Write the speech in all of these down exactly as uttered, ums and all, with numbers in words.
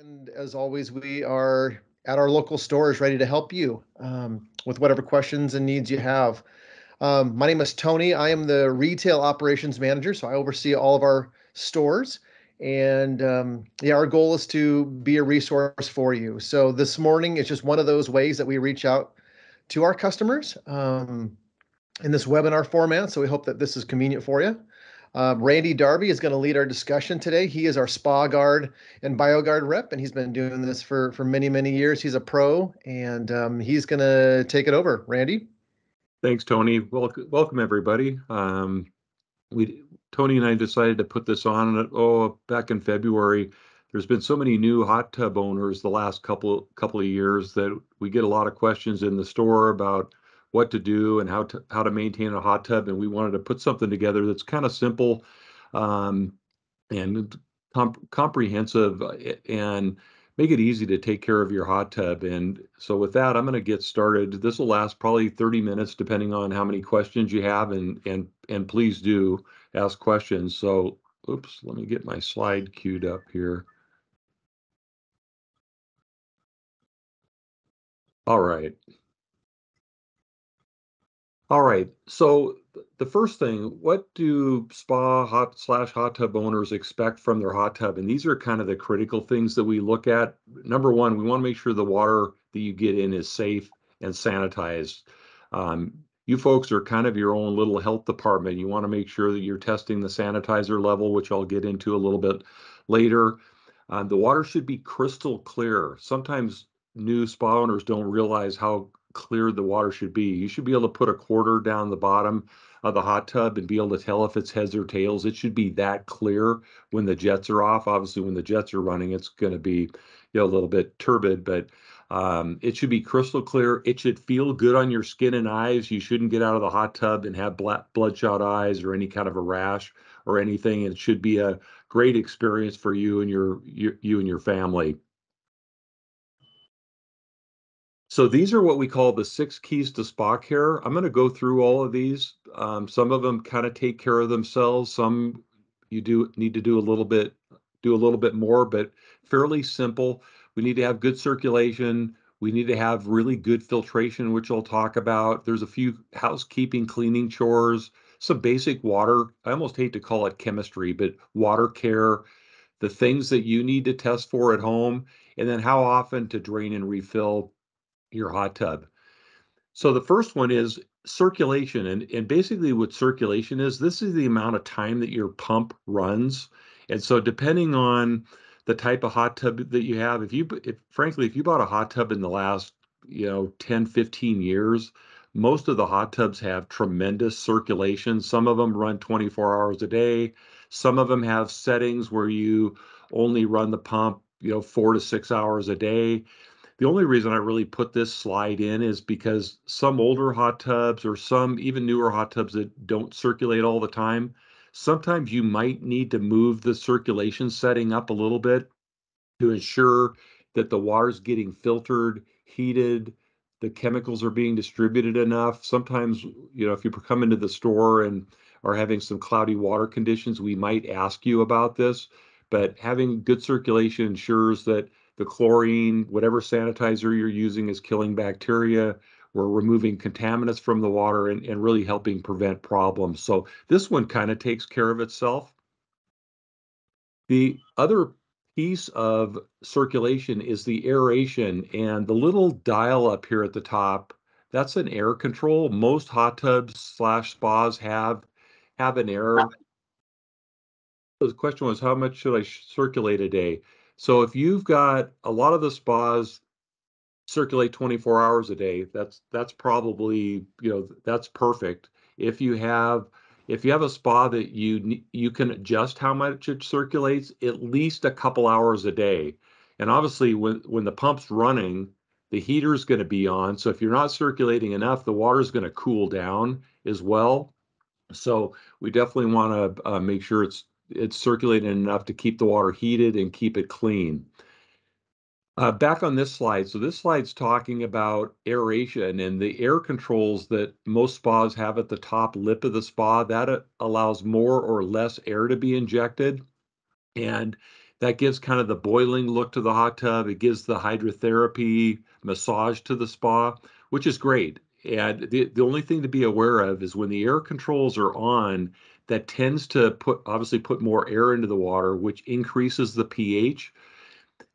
And as always, we are at our local stores ready to help you um, with whatever questions and needs you have. Um, my name is Tony. I am the retail operations manager, so I oversee all of our stores. And um, yeah, our goal is to be a resource for you. So this morning, it's just one of those ways that we reach out to our customers um, in this webinar format. So we hope that this is convenient for you. Uh, Randy Darby is going to lead our discussion today. He is our SpaGuard and BioGuard rep, and he's been doing this for, for many, many years. He's a pro, and um, he's going to take it over. Randy? Thanks, Tony. Well, welcome, everybody. Um, we Tony and I decided to put this on oh, back in February. There's been so many new hot tub owners the last couple, couple of years that we get a lot of questions in the store about what to do and how to how to maintain a hot tub, and we wanted to put something together that's kind of simple um, and comp comprehensive and make it easy to take care of your hot tub. And so with that, I'm going to get started. This will last probably thirty minutes depending on how many questions you have, and and and please do ask questions. So oops, let me get my slide queued up here. All right. All right, so the first thing, what do spa hot slash hot tub owners expect from their hot tub? And these are kind of the critical things that we look at. Number one, we want to make sure the water that you get in is safe and sanitized. Um, you folks are kind of your own little health department. You want to make sure that you're testing the sanitizer level, which I'll get into a little bit later. Um, the water should be crystal clear. Sometimes new spa owners don't realize how clear the water should be. You should be able to put a quarter down the bottom of the hot tub and be able to tell if it's heads or tails. It should be that clear when the jets are off. Obviously, when the jets are running, it's going to be, you know, a little bit turbid, but um, it should be crystal clear. It should feel good on your skin and eyes. You shouldn't get out of the hot tub and have black bloodshot eyes or any kind of a rash or anything. It should be a great experience for you and your, your you and your family. So these are what we call the six keys to spa care. I'm going to go through all of these. Um, some of them kind of take care of themselves. Some you do need to do a little bit, do a little bit more, but fairly simple. We need to have good circulation. We need to have really good filtration, which I'll talk about. There's a few housekeeping, cleaning chores, some basic water. I almost hate to call it chemistry, but water care, the things that you need to test for at home, and then how often to drain and refill your hot tub. So the first one is circulation. And, and basically what circulation is, this is the amount of time that your pump runs. And so depending on the type of hot tub that you have, if you, if, frankly, if you bought a hot tub in the last, you know, ten, fifteen years, most of the hot tubs have tremendous circulation. Some of them run twenty-four hours a day. Some of them have settings where you only run the pump, you know, four to six hours a day. The only reason I really put this slide in is because some older hot tubs or some even newer hot tubs that don't circulate all the time, sometimes you might need to move the circulation setting up a little bit to ensure that the water's getting filtered, heated, the chemicals are being distributed enough. Sometimes, you know, if you come into the store and are having some cloudy water conditions, we might ask you about this, but having good circulation ensures that the chlorine, whatever sanitizer you're using, is killing bacteria. We're removing contaminants from the water and, and really helping prevent problems. So this one kind of takes care of itself. The other piece of circulation is the aeration, and the little dial up here at the top, that's an air control. Most hot tubs slash spas have, have an air. So the question was, how much should I circulate a day? So if you've got a lot of the spas circulate twenty-four hours a day, that's that's probably, you know, that's perfect. If you have if you have a spa that you you can adjust how much it circulates, at least a couple hours a day. And obviously when when the pump's running, the heater's going to be on. So if you're not circulating enough, the water's going to cool down as well. So we definitely want to uh, make sure it's it's circulating enough to keep the water heated and keep it clean. Uh, back on this slide, so this slide's talking about aeration and the air controls that most spas have at the top lip of the spa. That allows more or less air to be injected. And That gives kind of the boiling look to the hot tub. It gives the hydrotherapy massage to the spa, which is great. And the, the only thing to be aware of is when the air controls are on, that tends to put obviously put more air into the water, which increases the pH,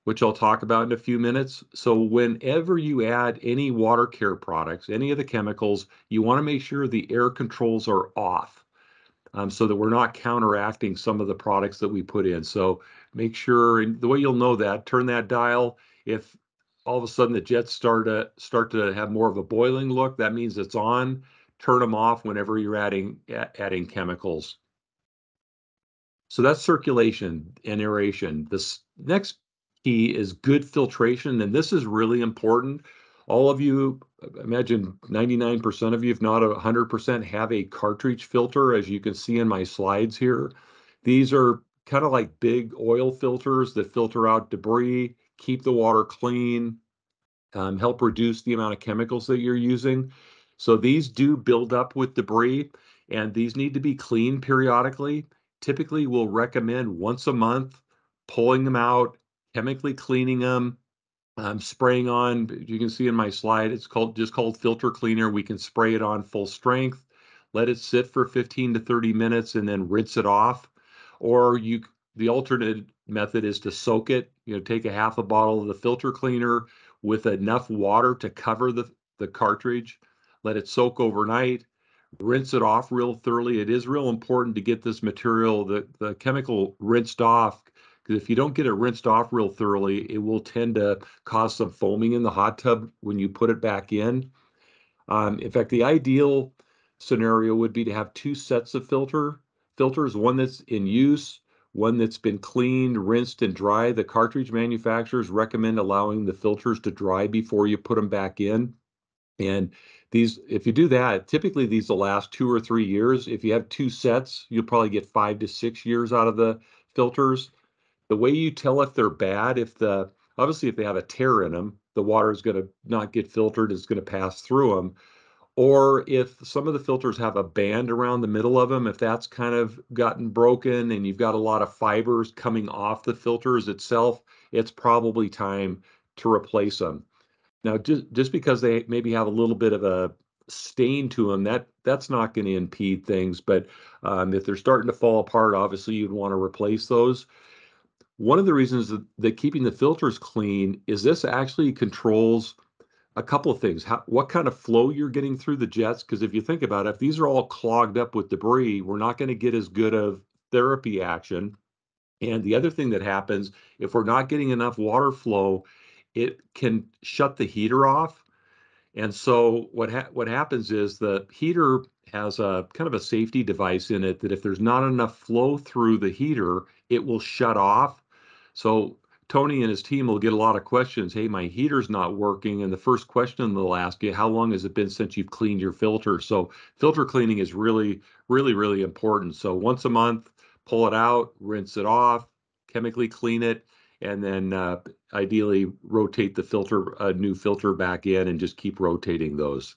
which I'll talk about in a few minutes. So whenever you add any water care products, any of the chemicals, you want to make sure the air controls are off, um, so that we're not counteracting some of the products that we put in. So make sure, and the way you'll know that, turn that dial. If all of a sudden the jets start to, start to have more of a boiling look, that means it's on. Turn them off whenever you're adding, adding chemicals. So that's circulation and aeration. This next key is good filtration, and this is really important. All of you, imagine ninety-nine percent of you, if not one hundred percent, have a cartridge filter, as you can see in my slides here. These are kind of like big oil filters that filter out debris, keep the water clean, um, help reduce the amount of chemicals that you're using. So these do build up with debris, and these need to be cleaned periodically. Typically, we'll recommend once a month pulling them out, chemically cleaning them, um, spraying on. You can see in my slide, it's called just called filter cleaner. We can spray it on full strength, let it sit for fifteen to thirty minutes, and then rinse it off. Or you, the alternate method is to soak it. You know, take a half a bottle of the filter cleaner with enough water to cover the, the cartridge, let it soak overnight, rinse it off real thoroughly. It is real important to get this material, the, the chemical, rinsed off. Because if you don't get it rinsed off real thoroughly, it will tend to cause some foaming in the hot tub when you put it back in. Um, in fact, the ideal scenario would be to have two sets of filter filters, one that's in use, one that's been cleaned, rinsed, and dry. The cartridge manufacturers recommend allowing the filters to dry before you put them back in. And these, if you do that, typically these will last two or three years. If you have two sets, you'll probably get five to six years out of the filters. The way you tell if they're bad, if the obviously if they have a tear in them, the water is going to not get filtered, it's going to pass through them. Or if some of the filters have a band around the middle of them, if that's kind of gotten broken and you've got a lot of fibers coming off the filters itself, it's probably time to replace them. Now, just, just because they maybe have a little bit of a stain to them, that that's not going to impede things. But um, if they're starting to fall apart, obviously you'd want to replace those. One of the reasons that, that keeping the filters clean is this actually controls a couple of things. How, what kind of flow you're getting through the jets, because if you think about it, if these are all clogged up with debris, we're not going to get as good of therapy action. And the other thing that happens, if we're not getting enough water flow, it can shut the heater off. And so what ha what happens is the heater has a kind of a safety device in it that if there's not enough flow through the heater, it will shut off. So Tony and his team will get a lot of questions. Hey, my heater's not working. And the first question they'll ask you, how long has it been since you've cleaned your filter? So filter cleaning is really, really, really important. So once a month, pull it out, rinse it off, chemically clean it, and then uh, ideally rotate the filter, a new filter back in, and just keep rotating those.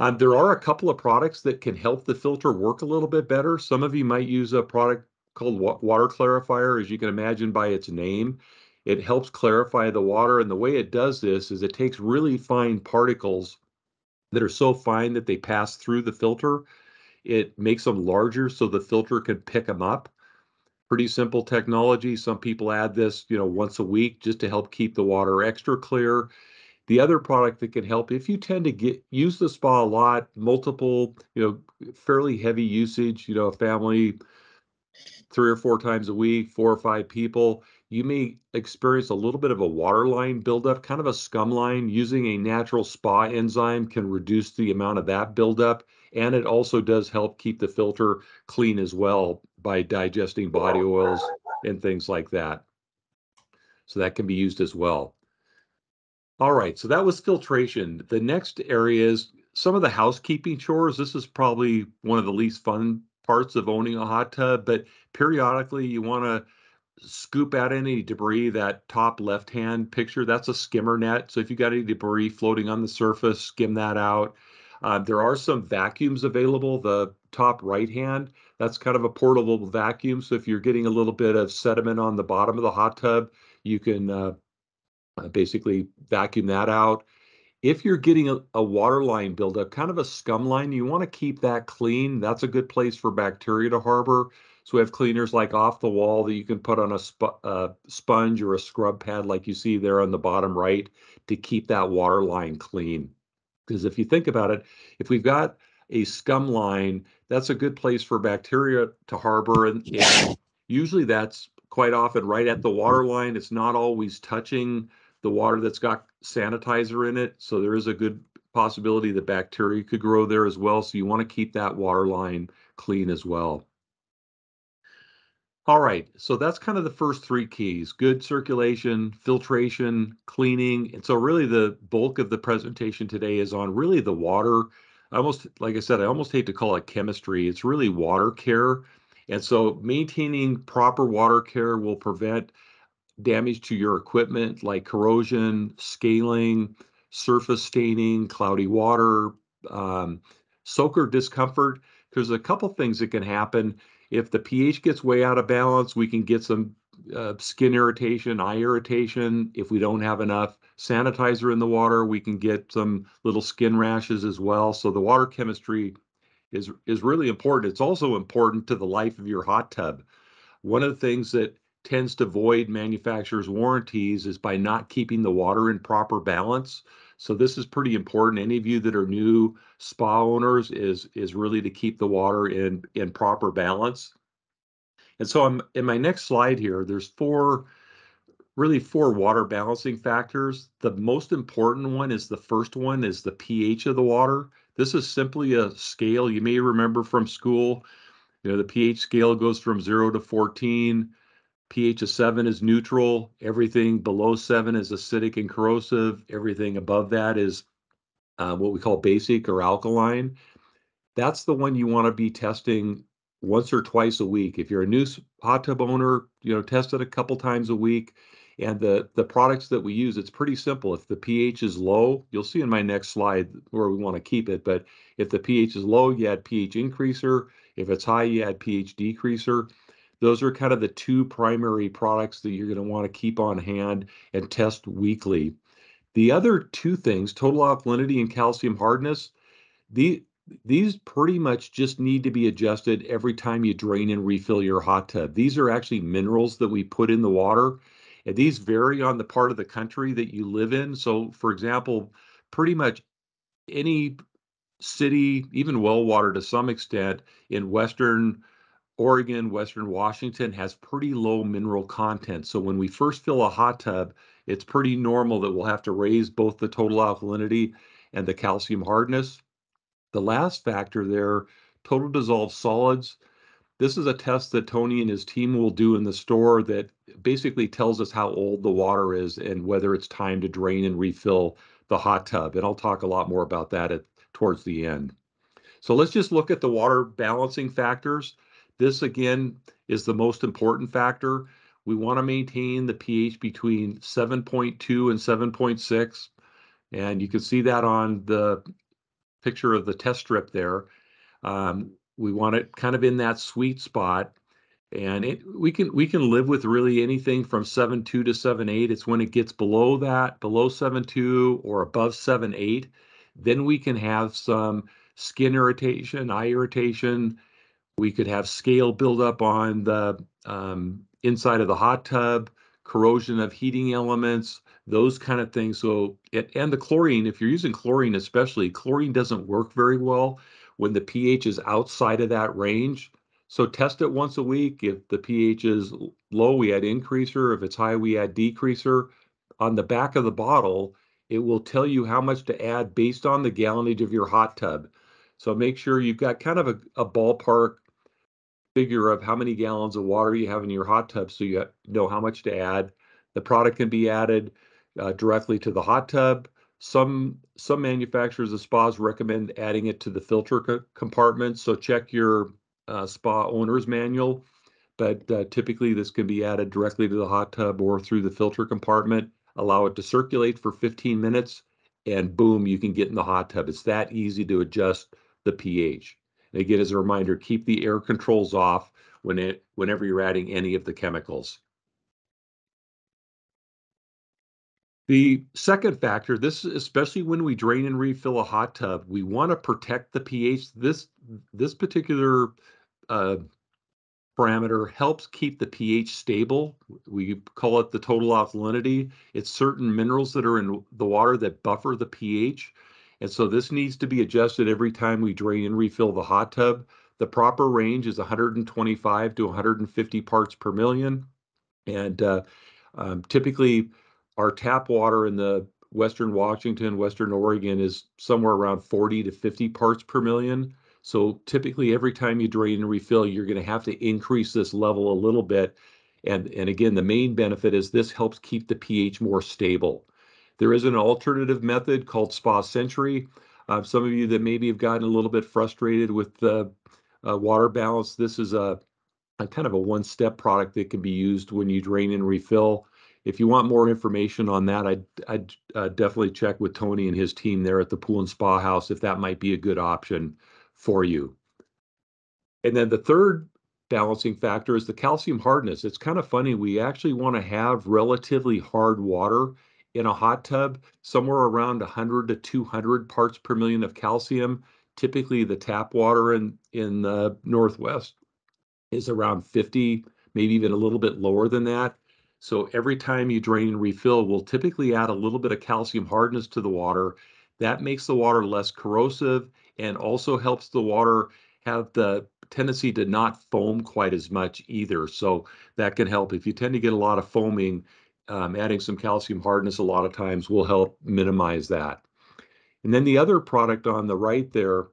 Um, there are a couple of products that can help the filter work a little bit better. Some of you might use a product called water clarifier. As you can imagine by its name, it helps clarify the water. And the way it does this is it takes really fine particles that are so fine that they pass through the filter. It makes them larger so the filter can pick them up. Pretty simple technology. Some people add this, you know, once a week just to help keep the water extra clear. The other product that can help, if you tend to get use the spa a lot, multiple, you know, fairly heavy usage, you know, a family three or four times a week, four or five people, you may experience a little bit of a water line buildup, kind of a scum line. Using a natural spa enzyme can reduce the amount of that buildup, and it also does help keep the filter clean as well by digesting body oils and things like that. So that can be used as well. All right, so that was filtration. The next area is some of the housekeeping chores. This is probably one of the least fun parts of owning a hot tub, but periodically you want to scoop out any debris. That top left-hand picture, that's a skimmer net. So if you got any debris floating on the surface, skim that out. Uh, there are some vacuums available. The top right hand, that's kind of a portable vacuum. So if you're getting a little bit of sediment on the bottom of the hot tub, you can uh, basically vacuum that out. If you're getting a, a water line buildup, kind of a scum line, you want to keep that clean. That's a good place for bacteria to harbor. So we have cleaners like Off the Wall that you can put on a sp- uh, sponge or a scrub pad like you see there on the bottom right to keep that water line clean. Because if you think about it, if we've got a scum line, that's a good place for bacteria to harbor. And, and usually that's quite often right at the water line. It's not always touching the water that's got sanitizer in it. So there is a good possibility that bacteria could grow there as well. So you want to keep that water line clean as well. All right, so that's kind of the first three keys: good circulation, filtration, cleaning. And so really the bulk of the presentation today is on really the water. I almost, like I said, I almost hate to call it chemistry. It's really water care. And so maintaining proper water care will prevent damage to your equipment like corrosion, scaling, surface staining, cloudy water, um, soaker discomfort. There's a couple things that can happen. If the pH gets way out of balance, we can get some uh, skin irritation, eye irritation. If we don't have enough sanitizer in the water, we can get some little skin rashes as well. So the water chemistry is, is really important. It's also important to the life of your hot tub. One of the things that tends to void manufacturers' warranties is by not keeping the water in proper balance. So this is pretty important. Any of you that are new spa owners is, is really to keep the water in, in proper balance. And so I'm in my next slide here, there's four, really four water balancing factors. The most important one is the first one is the pH of the water. This is simply a scale you may remember from school. You know, the pH scale goes from zero to fourteen. pH of seven is neutral. Everything below seven is acidic and corrosive. Everything above that is uh, what we call basic or alkaline. That's the one you want to be testing once or twice a week. If you're a new hot tub owner, you know, test it a couple times a week. And the, the products that we use, it's pretty simple. If the pH is low, you'll see in my next slide where we want to keep it. But if the pH is low, you add pH increaser. If it's high, you add pH decreaser. Those are kind of the two primary products that you're going to want to keep on hand and test weekly. The other two things, total alkalinity and calcium hardness, the, these pretty much just need to be adjusted every time you drain and refill your hot tub. These are actually minerals that we put in the water, and these vary on the part of the country that you live in. So, for example, pretty much any city, even well water to some extent, in western Oregon, Western Washington has pretty low mineral content. So when we first fill a hot tub, it's pretty normal that we'll have to raise both the total alkalinity and the calcium hardness. The last factor there, total dissolved solids. This is a test that Tony and his team will do in the store that basically tells us how old the water is and whether it's time to drain and refill the hot tub. And I'll talk a lot more about that at, towards the end. So let's just look at the water balancing factors. This, again, is the most important factor. We want to maintain the pH between seven point two and seven point six. And you can see that on the picture of the test strip there. Um, we want it kind of in that sweet spot. And it, we can we can live with really anything from seven point two to seven point eight. It's when it gets below that, below seven point two or above seven point eight. Then we can have some skin irritation, eye irritation. We could have scale buildup on the um, inside of the hot tub, corrosion of heating elements, those kind of things. So, it, and the chlorine, if you're using chlorine especially, chlorine doesn't work very well when the pH is outside of that range. So test it once a week. If the pH is low, we add increaser. If it's high, we add decreaser. On the back of the bottle, it will tell you how much to add based on the gallonage of your hot tub. So make sure you've got kind of a, a ballpark figure of how many gallons of water you have in your hot tub so you know how much to add. The product can be added uh, directly to the hot tub. Some some manufacturers of spas recommend adding it to the filter co compartment, so check your uh, spa owner's manual, but uh, typically this can be added directly to the hot tub or through the filter compartment. Allow it to circulate for fifteen minutes and boom, you can get in the hot tub. It's that easy to adjust the pH. And again, as a reminder, keep the air controls off when it, whenever you're adding any of the chemicals. The second factor, this especially when we drain and refill a hot tub, we want to protect the pH. This, this particular uh, parameter helps keep the pH stable. We call it the total alkalinity. It's certain minerals that are in the water that buffer the pH. And so this needs to be adjusted every time we drain and refill the hot tub. The proper range is one hundred twenty-five to one hundred fifty parts per million. And uh, um, typically, our tap water in the Western Washington, Western Oregon is somewhere around forty to fifty parts per million. So typically every time you drain and refill, you're going to have to increase this level a little bit. And, and again, the main benefit is this helps keep the pH more stable. There is an alternative method called Spa Century. Uh, some of you that maybe have gotten a little bit frustrated with the uh, water balance, this is a, a kind of a one-step product that can be used when you drain and refill. If you want more information on that, I'd, I'd uh, definitely check with Tony and his team there at the Pool and Spa House if that might be a good option for you. And then the third balancing factor is the calcium hardness. It's kind of funny. We actually want to have relatively hard water in a hot tub, somewhere around one hundred to two hundred parts per million of calcium. Typically, the tap water in, in the Northwest is around fifty, maybe even a little bit lower than that. So every time you drain and refill, we'll typically add a little bit of calcium hardness to the water. That makes the water less corrosive and also helps the water have the tendency to not foam quite as much either. So that can help. If you tend to get a lot of foaming, um, adding some calcium hardness a lot of times will help minimize that. And then the other product on the right there,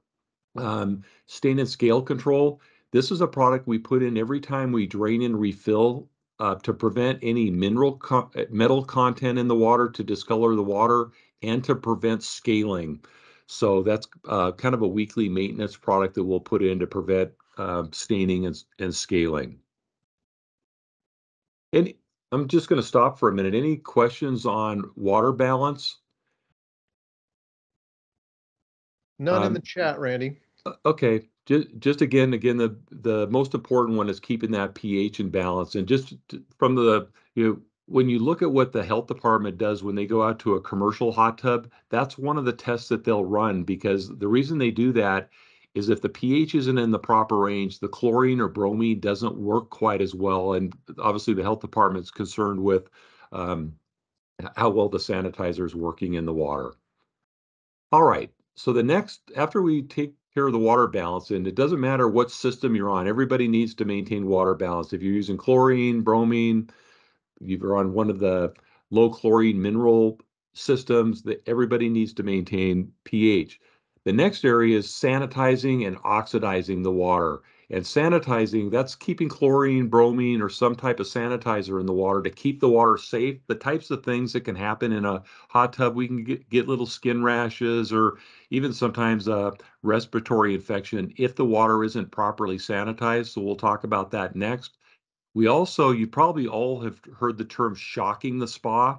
um, stain and scale control. This is a product we put in every time we drain and refill Uh, to prevent any mineral co metal content in the water, to discolor the water, and to prevent scaling. So that's uh, kind of a weekly maintenance product that we'll put in to prevent uh, staining and, and scaling. And I'm just going to stop for a minute. Any questions on water balance? None um, in the chat, Randy. Okay. Just, just again, again, the, the most important one is keeping that pH in balance. And just from the, you know, when you look at what the health department does when they go out to a commercial hot tub, that's one of the tests that they'll run, because the reason they do that is if the pH isn't in the proper range, the chlorine or bromine doesn't work quite as well. And obviously the health department's concerned with um, how well the sanitizer is working in the water. All right. So the next, after we take care of the water balance, and it doesn't matter what system you're on, everybody needs to maintain water balance. If you're using chlorine, bromine, if you're on one of the low chlorine mineral systems, that everybody needs to maintain pH. The next area is sanitizing and oxidizing the water. And sanitizing, that's keeping chlorine, bromine, or some type of sanitizer in the water to keep the water safe. The types of things that can happen in a hot tub, we can get, get little skin rashes or even sometimes a respiratory infection if the water isn't properly sanitized. So we'll talk about that next. We also, you probably all have heard the term shocking the spa.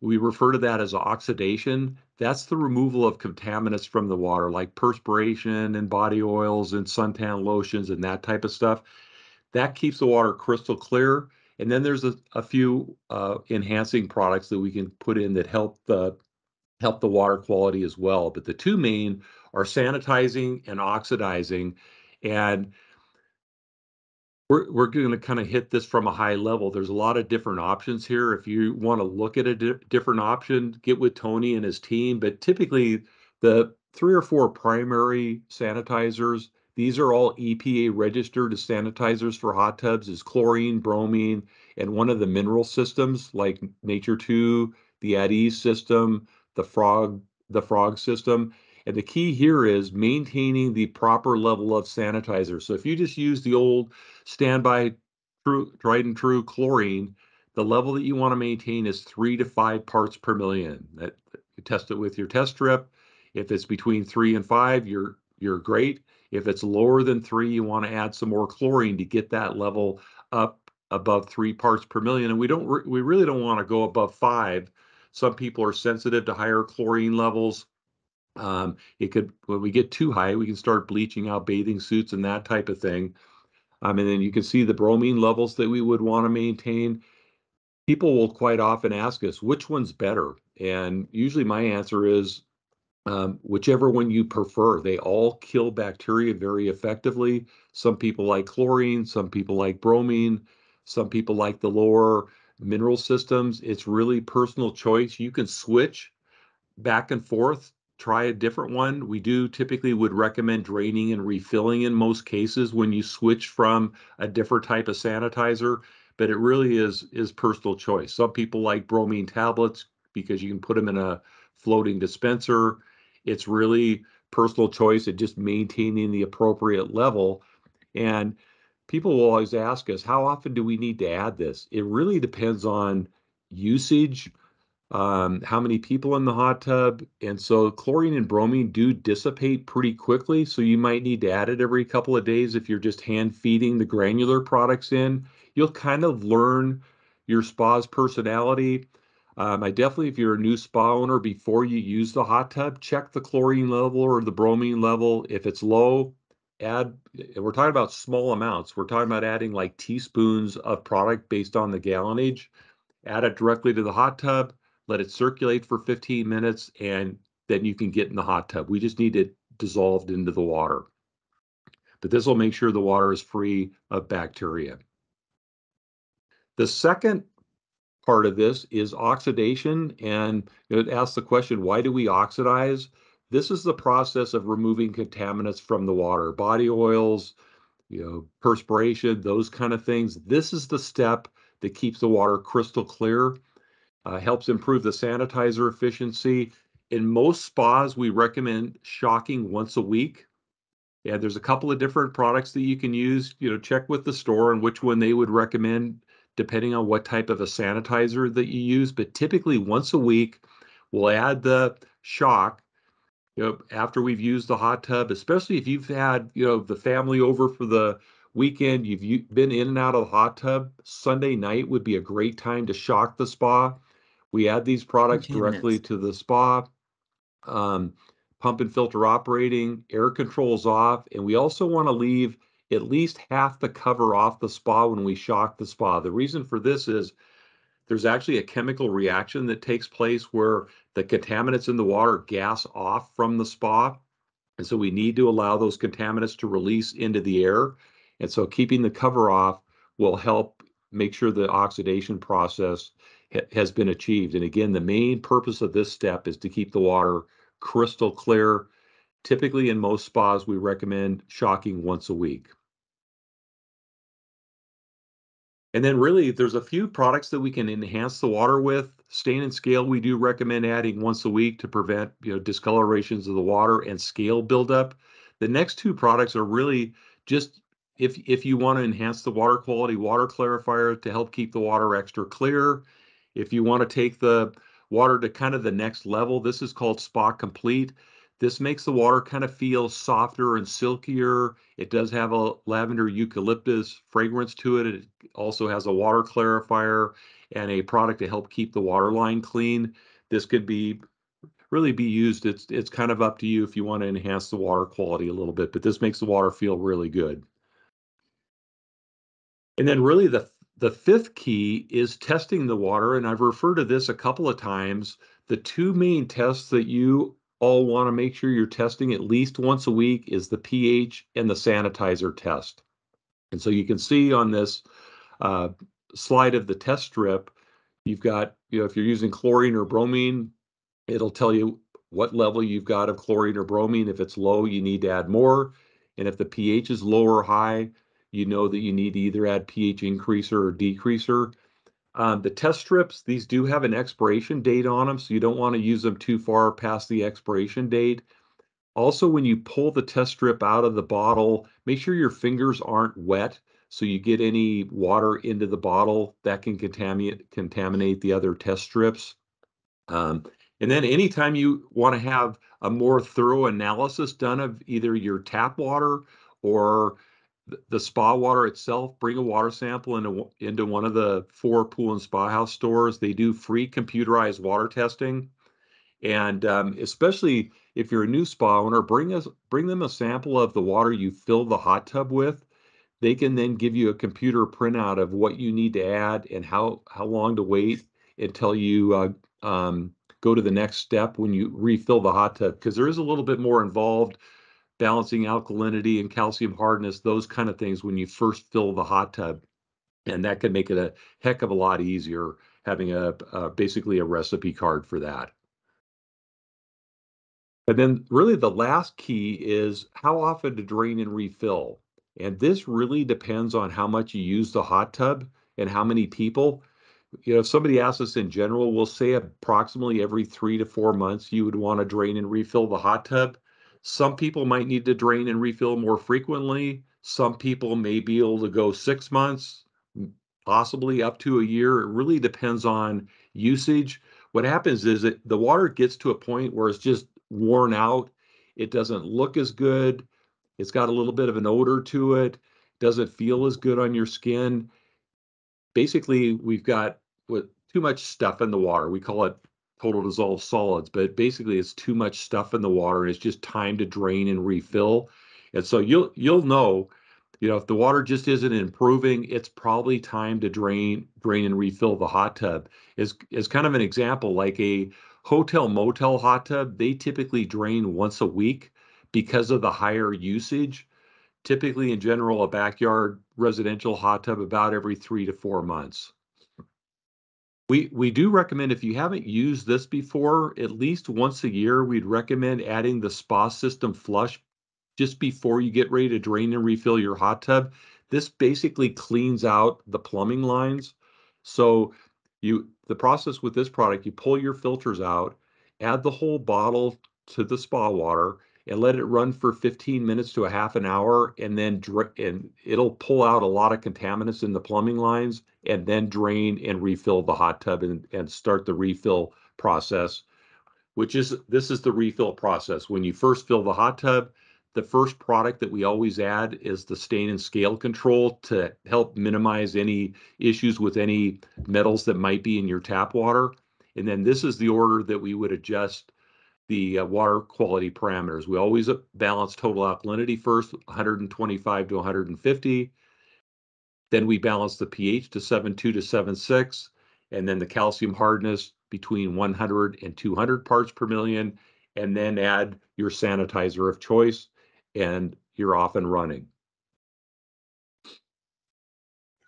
We refer to that as oxidation. That's the removal of contaminants from the water, like perspiration and body oils and suntan lotions and that type of stuff. That keeps the water crystal clear. And then there's a, a few uh, enhancing products that we can put in that help the, help the water quality as well. But the two main are sanitizing and oxidizing. And We're, we're going to kind of hit this from a high level. There's a lot of different options here. If you want to look at a di different option, get with Tony and his team. But typically, the three or four primary sanitizers, these are all E P A-registered as sanitizers for hot tubs, is chlorine, bromine, and one of the mineral systems like Nature two, the At Ease system, the frog, the frog system. And the key here is maintaining the proper level of sanitizer. So if you just use the old standby true, tried and true chlorine, the level that you want to maintain is three to five parts per million. That, you test it with your test strip. If it's between three and five, you're, you're great. If it's lower than three, you want to add some more chlorine to get that level up above three parts per million. And we don't, we really don't want to go above five. Some people are sensitive to higher chlorine levels. Um, it could, when we get too high, we can start bleaching out bathing suits and that type of thing. Um, and then you can see the bromine levels that we would want to maintain. People will quite often ask us, which one's better? And usually my answer is um, whichever one you prefer. They all kill bacteria very effectively. Some people like chlorine, some people like bromine, some people like the lower mineral systems. It's really personal choice. You can switch back and forth. Try a different one. We do typically would recommend draining and refilling in most cases when you switch from a different type of sanitizer, but it really is is personal choice. Some people like bromine tablets because you can put them in a floating dispenser. It's really personal choice and just maintaining the appropriate level. And people will always ask us, how often do we need to add this? It really depends on usage, Um, how many people in the hot tub. And so chlorine and bromine do dissipate pretty quickly. So you might need to add it every couple of days. If you're just hand feeding the granular products in, you'll kind of learn your spa's personality. Um, I definitely, if you're a new spa owner, before you use the hot tub, check the chlorine level or the bromine level. If it's low, add, we're talking about small amounts. We're talking about adding like teaspoons of product based on the gallonage. Add it directly to the hot tub. Let it circulate for fifteen minutes, and then you can get in the hot tub. We just need it dissolved into the water. But this will make sure the water is free of bacteria. The second part of this is oxidation, and it asks the question, why do we oxidize? This is the process of removing contaminants from the water, body oils, you know, perspiration, those kind of things. This is the step that keeps the water crystal clear. Uh, helps improve the sanitizer efficiency. In most spas, we recommend shocking once a week. Yeah, there's a couple of different products that you can use. You know, check with the store and which one they would recommend, depending on what type of a sanitizer that you use. But typically, once a week, we'll add the shock. You know, after we've used the hot tub, especially if you've had, you know, the family over for the weekend, you've been in and out of the hot tub. Sunday night would be a great time to shock the spa. We add these products directly to the spa, um, pump and filter operating, air controls off, and we also want to leave at least half the cover off the spa when we shock the spa. The reason for this is there's actually a chemical reaction that takes place where the contaminants in the water gas off from the spa, and so we need to allow those contaminants to release into the air, and so keeping the cover off will help make sure the oxidation process has been achieved. And again, the main purpose of this step is to keep the water crystal clear. Typically in most spas, we recommend shocking once a week. And then really, there's a few products that we can enhance the water with. Stain and scale, we do recommend adding once a week to prevent, you know, discolorations of the water and scale buildup. The next two products are really just if, if you want to enhance the water quality, water clarifier to help keep the water extra clear. If you want to take the water to kind of the next level, this is called Spa Complete. This makes the water kind of feel softer and silkier. It does have a lavender eucalyptus fragrance to it. It also has a water clarifier and a product to help keep the water line clean. This could be really be used. It's, it's kind of up to you if you want to enhance the water quality a little bit, but this makes the water feel really good. And then really the The fifth key is testing the water, and I've referred to this a couple of times. The two main tests that you all want to make sure you're testing at least once a week is the pH and the sanitizer test. And so you can see on this uh, slide of the test strip, you've got, you know, if you're using chlorine or bromine, it'll tell you what level you've got of chlorine or bromine. If it's low, you need to add more. And if the pH is low or high, you know that you need to either add pH increaser or decreaser. Um, the test strips, these do have an expiration date on them, so you don't want to use them too far past the expiration date. Also, when you pull the test strip out of the bottle, make sure your fingers aren't wet, so you get any water into the bottle that can contaminate, contaminate the other test strips. Um, and then anytime you want to have a more thorough analysis done of either your tap water or the spa water itself, bring a water sample into, into one of the four Pool and Spa House stores. They do free computerized water testing. And um, especially if you're a new spa owner, bring us, bring them a sample of the water you fill the hot tub with. They can then give you a computer printout of what you need to add and how, how long to wait until you uh, um, go to the next step when you refill the hot tub, because there is a little bit more involved balancing alkalinity and calcium hardness, those kind of things when you first fill the hot tub. And that can make it a heck of a lot easier having a, a basically a recipe card for that. And then really the last key is how often to drain and refill. And this really depends on how much you use the hot tub and how many people. You know, if somebody asks us in general, we'll say approximately every three to four months you would want to drain and refill the hot tub. Some people might need to drain and refill more frequently. Some people may be able to go six months, possibly up to a year. It really depends on usage. What happens is that the water gets to a point where it's just worn out. It doesn't look as good. It's got a little bit of an odor to it. Doesn't feel as good on your skin. Basically, we've got with too much stuff in the water. We call it total dissolved solids, but basically it's too much stuff in the water and it's just time to drain and refill. And so you'll you'll know, you know, if the water just isn't improving, it's probably time to drain drain and refill the hot tub. As, as kind of an example, like a hotel motel hot tub, they typically drain once a week because of the higher usage. Typically, in general, a backyard residential hot tub about every three to four months. We, we do recommend, if you haven't used this before, at least once a year, we'd recommend adding the spa system flush just before you get ready to drain and refill your hot tub. This basically cleans out the plumbing lines. So you the process with this product, you pull your filters out, add the whole bottle to the spa water, and let it run for fifteen minutes to a half an hour, and then and it'll pull out a lot of contaminants in the plumbing lines, and then drain and refill the hot tub and, and start the refill process, which is, this is the refill process. When you first fill the hot tub, the first product that we always add is the stain and scale control to help minimize any issues with any metals that might be in your tap water. And then this is the order that we would adjust the uh, water quality parameters. We always balance total alkalinity first, one twenty-five to one fifty. Then we balance the pH to seven point two to seven point six, and then the calcium hardness between one hundred and two hundred parts per million, and then add your sanitizer of choice, and you're off and running.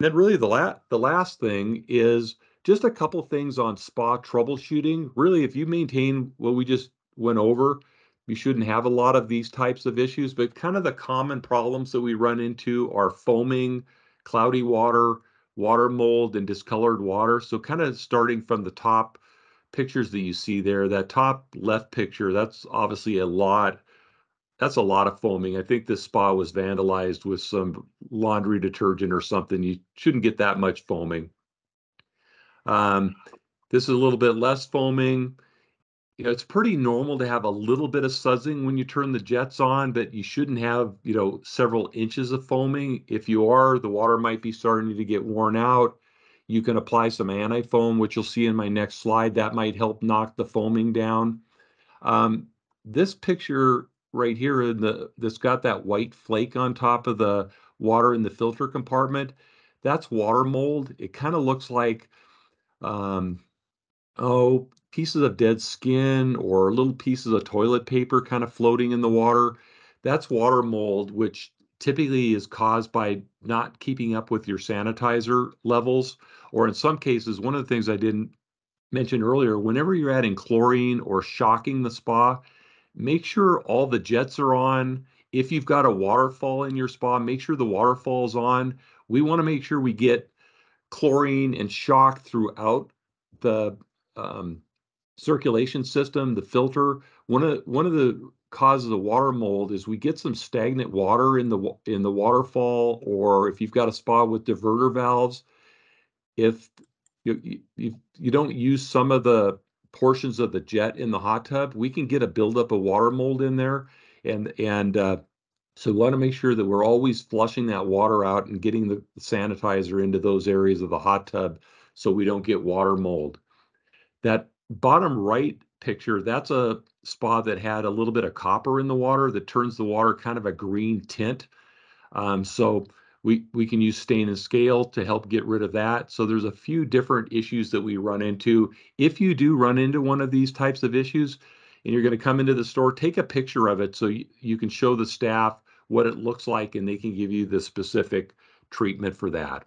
Then really the, la the last thing is just a couple things on spa troubleshooting. Really, if you maintain what we just went over, you shouldn't have a lot of these types of issues, but kind of the common problems that we run into are foaming, cloudy water, water mold, and discolored water. So kind of starting from the top pictures that you see there, that top left picture, that's obviously a lot, that's a lot of foaming. I think this spa was vandalized with some laundry detergent or something. You shouldn't get that much foaming. Um, this is a little bit less foaming. You know, it's pretty normal to have a little bit of sudsing when you turn the jets on, but you shouldn't have, you know, several inches of foaming. If you are, the water might be starting to get worn out. You can apply some anti-foam, which you'll see in my next slide. That might help knock the foaming down. Um, this picture right here, in the, that's got that white flake on top of the water in the filter compartment, that's water mold. It kind of looks like, um, oh, pieces of dead skin or little pieces of toilet paper kind of floating in the water. That's water mold, which typically is caused by not keeping up with your sanitizer levels. Or in some cases, one of the things I didn't mention earlier, whenever you're adding chlorine or shocking the spa, make sure all the jets are on. If you've got a waterfall in your spa, make sure the waterfall's on. We want to make sure we get chlorine and shock throughout the um, circulation system, the filter. One of one of the causes of water mold is we get some stagnant water in the in the waterfall, or if you've got a spa with diverter valves, if you you, you don't use some of the portions of the jet in the hot tub, we can get a buildup of water mold in there, and and uh, So we want to make sure that we're always flushing that water out and getting the sanitizer into those areas of the hot tub so we don't get water mold. That bottom right picture, that's a spa that had a little bit of copper in the water that turns the water kind of a green tint. Um, so we, we can use stain and scale to help get rid of that. So there's a few different issues that we run into. If you do run into one of these types of issues and you're going to come into the store, take a picture of it so you, you can show the staff what it looks like and they can give you the specific treatment for that.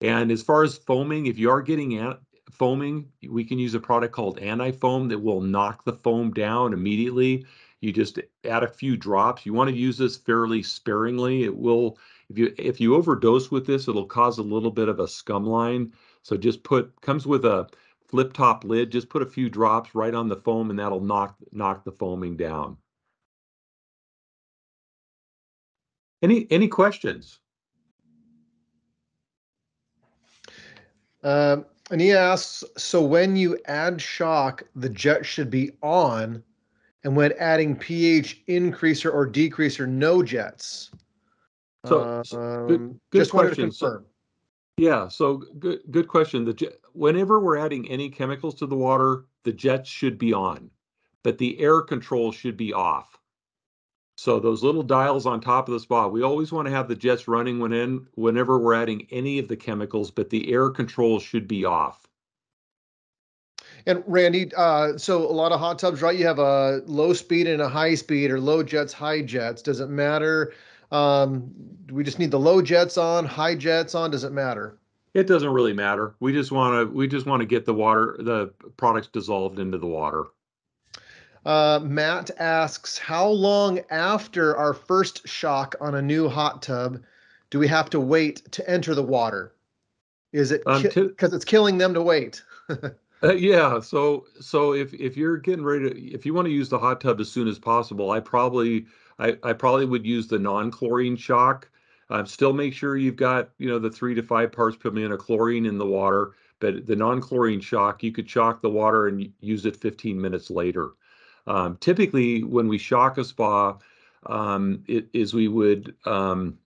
And as far as foaming, if you are getting at foaming, we can use a product called anti-foam that will knock the foam down immediately. You just add a few drops. You want to use this fairly sparingly. It will, if you if you overdose with this, it'll cause a little bit of a scum line. So just put, comes with a flip top lid, just put a few drops right on the foam and that'll knock knock the foaming down. Any any questions? Um And he asks, so when you add shock, the jet should be on, and when adding pH increaser or decreaser, no jets. So, um, good, good just question. Wanted to confirm. So, yeah, so good, good question. The jet, whenever we're adding any chemicals to the water, the jets should be on, but the air control should be off. So those little dials on top of the spa, we always want to have the jets running when in, whenever we're adding any of the chemicals, but the air control should be off. And Randy, uh, so a lot of hot tubs, right? You have a low speed and a high speed, or low jets, high jets. Does it matter? Um, do we just need the low jets on, high jets on? Does it matter? It doesn't really matter. We just want to we just want to get the water, the products dissolved into the water. Uh, Matt asks, how long after our first shock on a new hot tub do we have to wait to enter the water? Is it because um, it's killing them to wait? uh, yeah. So, so if, if you're getting ready to, if you want to use the hot tub as soon as possible, I probably, I, I probably would use the non-chlorine shock. Um, still make sure you've got, you know, the three to five parts per million of chlorine in the water, but the non-chlorine shock, you could shock the water and use it fifteen minutes later. Um, typically, when we shock a spa, um, it, is we would um,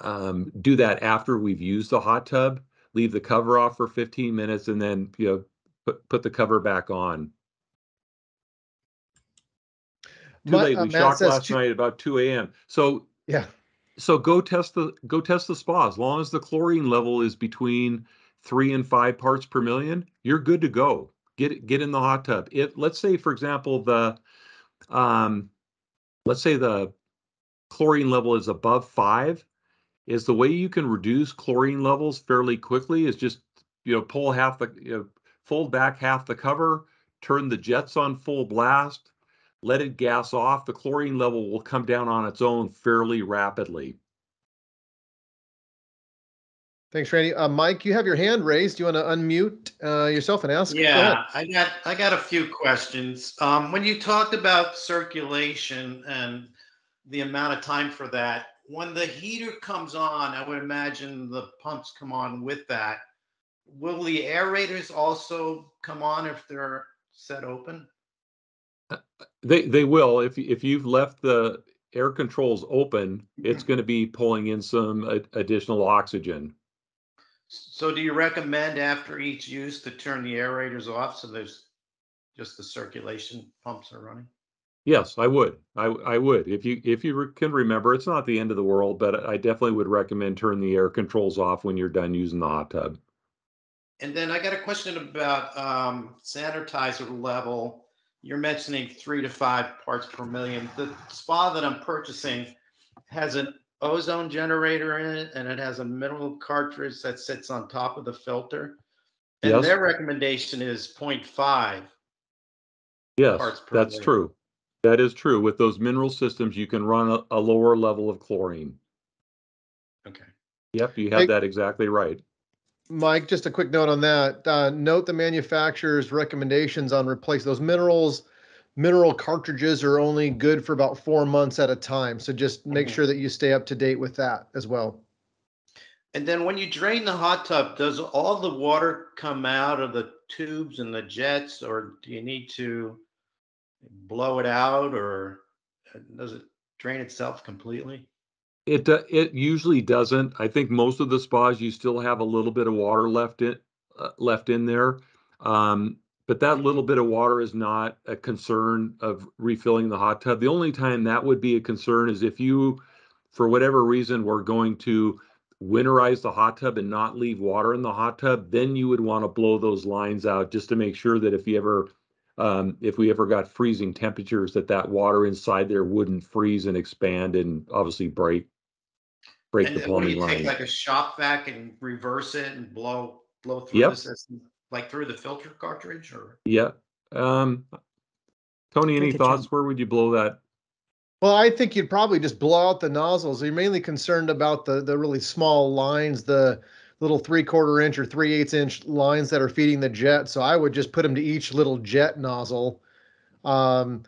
um, do that after we've used the hot tub, leave the cover off for fifteen minutes, and then you know put, put the cover back on. Too My, late. We uh, shocked last two... night about two A M So yeah, so go test the go test the spa. As long as the chlorine level is between three and five parts per million, you're good to go. Get get in the hot tub. If let's say, for example, the um, let's say the chlorine level is above five, is the way you can reduce chlorine levels fairly quickly is just you know pull half the you know, fold back half the cover, turn the jets on full blast, let it gas off. The chlorine level will come down on its own fairly rapidly. Thanks, Randy. Uh, Mike, you have your hand raised. Do you want to unmute uh, yourself and ask? Yeah, Go ahead. I got I got a few questions. Um, when you talked about circulation and the amount of time for that, when the heater comes on, I would imagine the pumps come on with that. Will the aerators also come on if they're set open? Uh, they they will. If if you've left the air controls open, it's going to be pulling in some uh, additional oxygen. So do you recommend after each use to turn the aerators off so there's just the circulation pumps are running? Yes, I would. I, I would. If you if you re can remember, it's not the end of the world, but I definitely would recommend turn the air controls off when you're done using the hot tub. And then I got a question about um, sanitizer level. You're mentioning three to five parts per million. The spa that I'm purchasing has an ozone generator in it, and it has a mineral cartridge that sits on top of the filter, and yes. Their recommendation is zero point five yes parts per that's million. True that is true with those mineral systems you can run a, a lower level of chlorine. Okay, yep, you have hey, that exactly right, Mike. Just a quick note on that, uh, note the manufacturer's recommendations on replace those minerals. Mineral cartridges are only good for about four months at a time. So just make sure that you stay up to date with that as well. And then when you drain the hot tub, does all the water come out of the tubes and the jets, or do you need to blow it out, or does it drain itself completely? It uh, it usually doesn't. I think most of the spas you still have a little bit of water left in uh, left in there, um, but that little bit of water is not a concern of refilling the hot tub. The only time that would be a concern is if you, for whatever reason, were going to winterize the hot tub and not leave water in the hot tub. Then you would want to blow those lines out just to make sure that if you ever Um, if we ever got freezing temperatures, that that water inside there wouldn't freeze and expand and obviously break break and the plumbing line. Take like a shop vac and reverse it and blow blow through yep. the system, like through the filter cartridge, or yeah. Um, Tony, any thoughts? Where would you blow that? Well, I think you'd probably just blow out the nozzles. You're mainly concerned about the the really small lines, the little three-quarter inch or three-eighths inch lines that are feeding the jet. So I would just put them to each little jet nozzle. Um,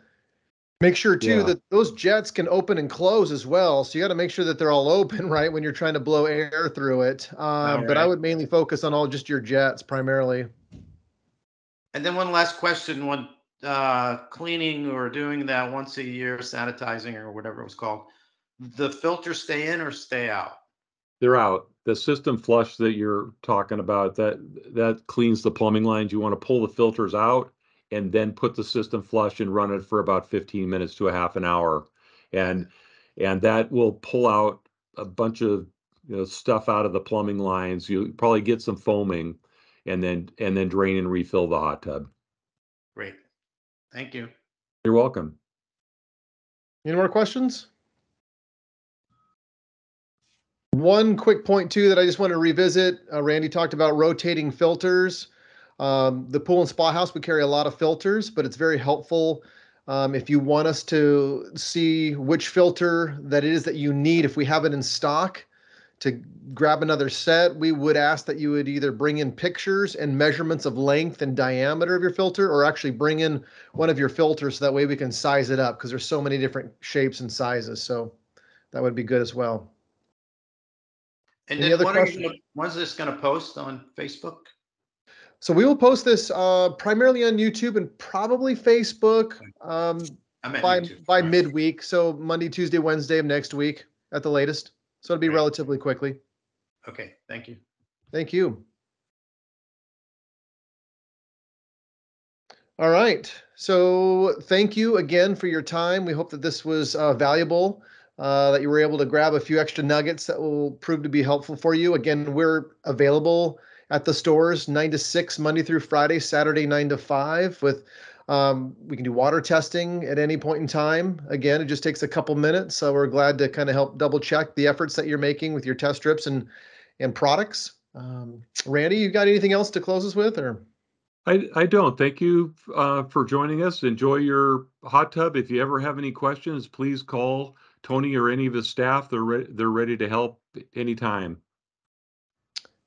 make sure, too, yeah. that those jets can open and close as well. So you got to make sure that they're all open, right, when you're trying to blow air through it. Um, right. But I would mainly focus on all just your jets primarily. And then one last question. When uh, cleaning or doing that once a year, sanitizing or whatever it was called, the filters stay in or stay out? They're out. The system flush that you're talking about, that that cleans the plumbing lines. You want to pull the filters out and then put the system flush and run it for about fifteen minutes to a half an hour. And and that will pull out a bunch of you know, stuff out of the plumbing lines. You probably get some foaming and then and then drain and refill the hot tub. Great. Thank you. You're welcome. Any more questions? One quick point, too, that I just want to revisit. Uh, Randy talked about rotating filters. Um, the Pool and Spa House, we carry a lot of filters, but it's very helpful um, if you want us to see which filter that it is that you need. If we have it in stock to grab another set, we would ask that you would either bring in pictures and measurements of length and diameter of your filter, or actually bring in one of your filters so that way we can size it up, because there's so many different shapes and sizes. So that would be good as well. And Any then when are you, when's this going to post on Facebook? So we will post this uh, primarily on YouTube and probably Facebook um, by, YouTube. by midweek. So Monday, Tuesday, Wednesday of next week at the latest. So it'll be right. relatively quickly. Okay. Thank you. Thank you. All right. So thank you again for your time. We hope that this was uh, valuable. Uh, that you were able to grab a few extra nuggets that will prove to be helpful for you. Again, we're available at the stores nine to six, Monday through Friday, Saturday nine to five. With um, we can do water testing at any point in time. Again, it just takes a couple minutes, so we're glad to kind of help double check the efforts that you're making with your test strips and, and products. Um, Randy, you got anything else to close us with? or? I, I don't. Thank you uh, for joining us. Enjoy your hot tub. If you ever have any questions, please call Tony or any of his staff. They're re- they're ready to help anytime.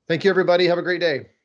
Thank you, everybody. Have a great day.